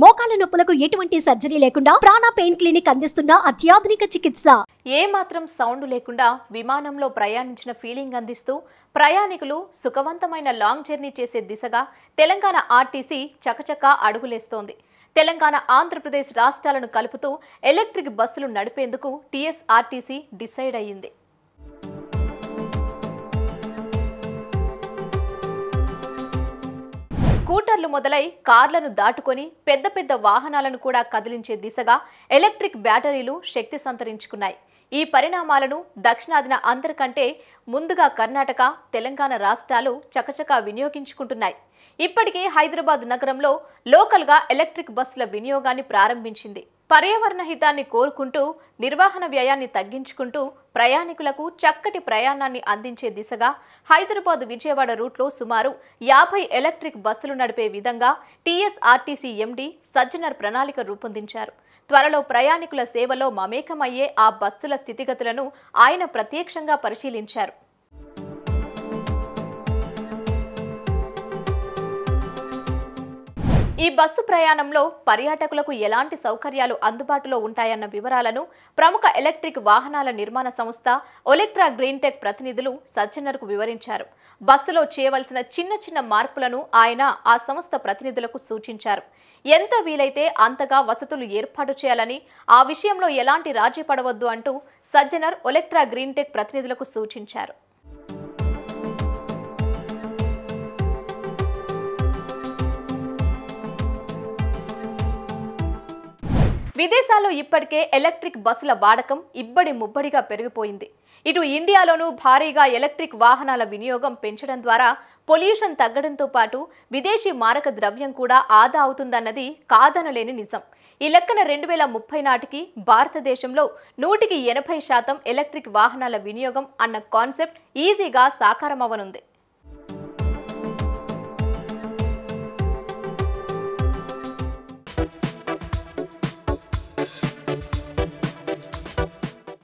మోకాల నొప్పులకు ఎటువంటి సర్జరీ లేకుండా ప్రాణ పెయిన్ క్లినిక్ అందిస్తున్న అత్యాధునిక చికిత్స. ఏ మాత్రం సౌండ్ లేకుండా విమానంలో ప్రయాణించిన ఫీలింగ్ అందిస్తూ ప్రయాణికులు సుఖవంతమైన లాంగ్ జర్నీ చేసే దిశగా తెలంగాణ ఆర్టీసీ చకచక అడుగులేస్తోంది. తెలంగాణ ఆంధ్రప్రదేశ్ రాష్ట్రాలను కలుపుతూ ఎలక్ట్రిక్ బస్సులు నడిపేందుకు టీఎస్ఆర్టీసీ డిసైడ్ అయ్యింది. స్కూటర్లు మొదలై కార్లను దాటుకొని పెద్ద పెద్ద వాహనాలను కూడా కదిలించే దిశగా ఎలక్ట్రిక్ బ్యాటరీలు శక్తి సంతరించుకున్నాయి. ఈ పరిణామాలను దక్షిణాదిన అందరికంటే ముందుగా కర్ణాటక, తెలంగాణ రాష్ట్రాలు చకచకా వినియోగించుకుంటున్నాయి. ఇప్పటికే హైదరాబాద్ నగరంలో లోకల్గా ఎలక్ట్రిక్ బస్సుల వినియోగాన్ని ప్రారంభించింది. పర్యావరణ హితాన్ని కోరుకుంటూ నిర్వహణ వ్యయాన్ని తగ్గించుకుంటూ ప్రయాణికులకు చక్కటి ప్రయాణాన్ని అందించే దిశగా హైదరాబాద్ విజయవాడ రూట్లో సుమారు 50 ఎలక్ట్రిక్ బస్సులు నడిపే విధంగా టీఎస్ఆర్టీసీ ఎండీ సజ్జనర్ ప్రణాళిక రూపొందించారు. త్వరలో ప్రయాణికుల సేవలో మమేకమయ్యే ఆ బస్సుల స్థితిగతులను ఆయన ప్రత్యక్షంగా పరిశీలించారు. ఈ బస్సు ప్రయాణంలో పర్యాటకులకు ఎలాంటి సౌకర్యాలు అందుబాటులో ఉంటాయన్న వివరాలను ప్రముఖ ఎలక్ట్రిక్ వాహనాల నిర్మాణ సంస్థ ఒలెక్ట్రా గ్రీన్టెక్ ప్రతినిధులు సజ్జనర్కు వివరించారు. బస్సులో చేయవలసిన చిన్న చిన్న మార్పులను ఆయన ఆ సంస్థ ప్రతినిధులకు సూచించారు. ఎంత వీలైతే అంతగా వసతులు ఏర్పాటు చేయాలని, ఆ విషయంలో ఎలాంటి రాజీ పడవద్దు అంటూ సజ్జనర్ ఒలెక్ట్రా గ్రీన్టెక్ ప్రతినిధులకు సూచించారు. విదేశాల్లో ఇప్పటికే ఎలక్ట్రిక్ బస్సుల వాడకం ఇబ్బడి ముబ్బడిగా పెరిగిపోయింది. ఇటు ఇండియాలోనూ భారీగా ఎలక్ట్రిక్ వాహనాల వినియోగం పెంచడం ద్వారా పొల్యూషన్ తగ్గడంతో పాటు విదేశీ మారక ద్రవ్యం కూడా ఆదా అవుతుందన్నది కాదనలేని నిజం. ఈ లెక్కన 2030 నాటికి భారతదేశంలో 100కి 80% ఎలక్ట్రిక్ వాహనాల వినియోగం అన్న కాన్సెప్ట్ ఈజీగా సాకారమవనుంది.